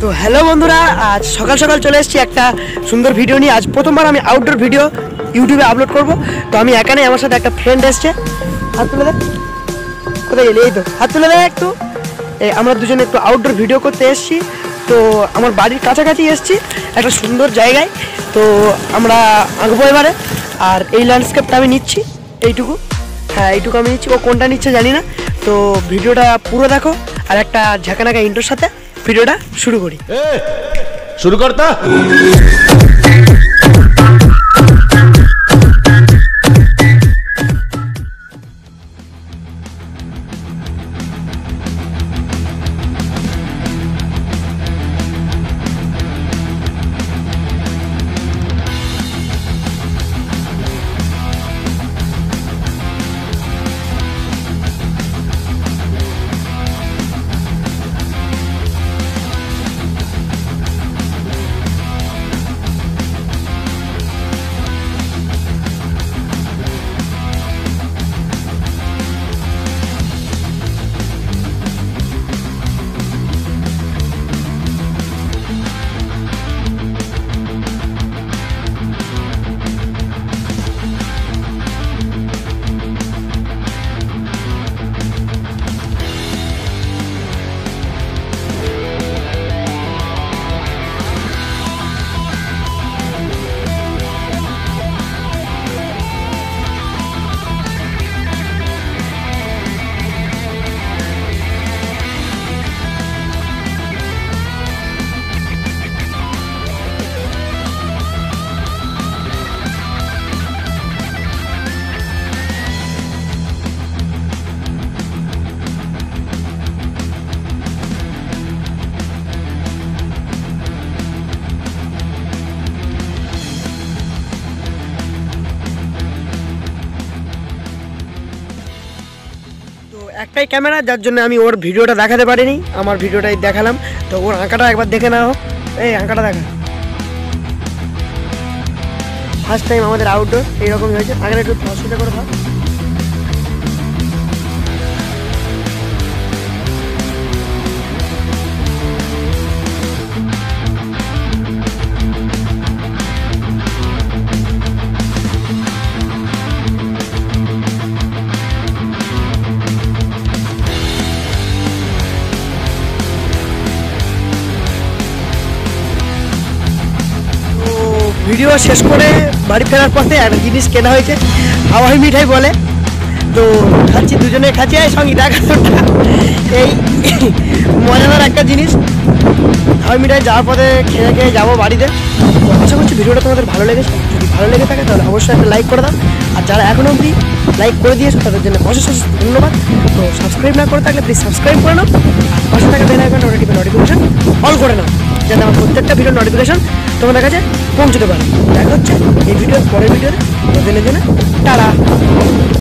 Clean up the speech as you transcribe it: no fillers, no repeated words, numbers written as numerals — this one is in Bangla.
तो हेलो बंधुरा आज सकाल सकाल चले एक सुंदर भिडियो नहीं आज प्रथमबार हमें आउटडोर भिडियो यूट्यूबे अपलोड करब। तो हमें एखने हमारे साथ एक फ्रेंड एसছে हाथ तुले देख कोथा गेली तो हाथ तुले देख तो আমরা দুজনে একটু আউটডোর ভিডিও করতে এসেছি। তো আমার বাড়ির কাছাকাছি এসেছি একটা সুন্দর জায়গায়। তো আমরা আঁকবো এবারে আর এই ল্যান্ডস্কেপটা আমি নিচ্ছি এইটুকু, হ্যাঁ এইটুকু আমি নিচ্ছি। ও কোনটা নিচ্ছে জানি না। তো ভিডিওটা পুরো দেখো আর একটা ঝাঁকানাকা ইন্ট্রোর সাথে ভিডিওটা শুরু করি। শুরু করতে একটাই ক্যামেরা যার জন্য আমি ওর ভিডিওটা দেখাতে পারিনি, আমার ভিডিওটাই দেখালাম। তো ওর আঁকাটা একবার দেখে নাও, এই আঁকাটা দেখা। ফার্স্ট টাইম আমাদের আউটডোর এইরকমই হয়েছে। আঁকাটা একটু অসুবিধা করে ভাব। ভিডিও শেষ করে বাড়ি ফেরার পথে একটা জিনিস কেনা হয়েছে, হাওয়াই মিঠাই বলে। তো খাচ্ছি দুজনে, খাচ্ছি আর সঙ্গে দেখা এই মজাদার একটা জিনিস। হাওয়াই মিঠাই যাওয়ার পথে খেয়ে খেয়ে যাবো বাড়িতে। আশা করছি ভিডিওটা তোমাদের ভালো লেগেছে। যদি ভালো লেগে থাকে তাহলে অবশ্যই একটা লাইক করে দাও। আর যারা এখনও অবধি লাইক করে দিয়েছো তাদের জন্য অশেষ অশেষ ধন্যবাদ। তো সাবস্ক্রাইব না করে থাকলে প্লিজ সাবস্ক্রাইব করে নাও। আর পাশে থাকা বেল আইকনটা নোটিফিকেশন অল করে নাও যাতে আমার প্রত্যেকটা ভিডিও নোটিফিকেশন তোমাদের কাছে পৌঁছতে পারে। দেখা হচ্ছে এই ভিডিওর পরের ভিডিওতে। তারা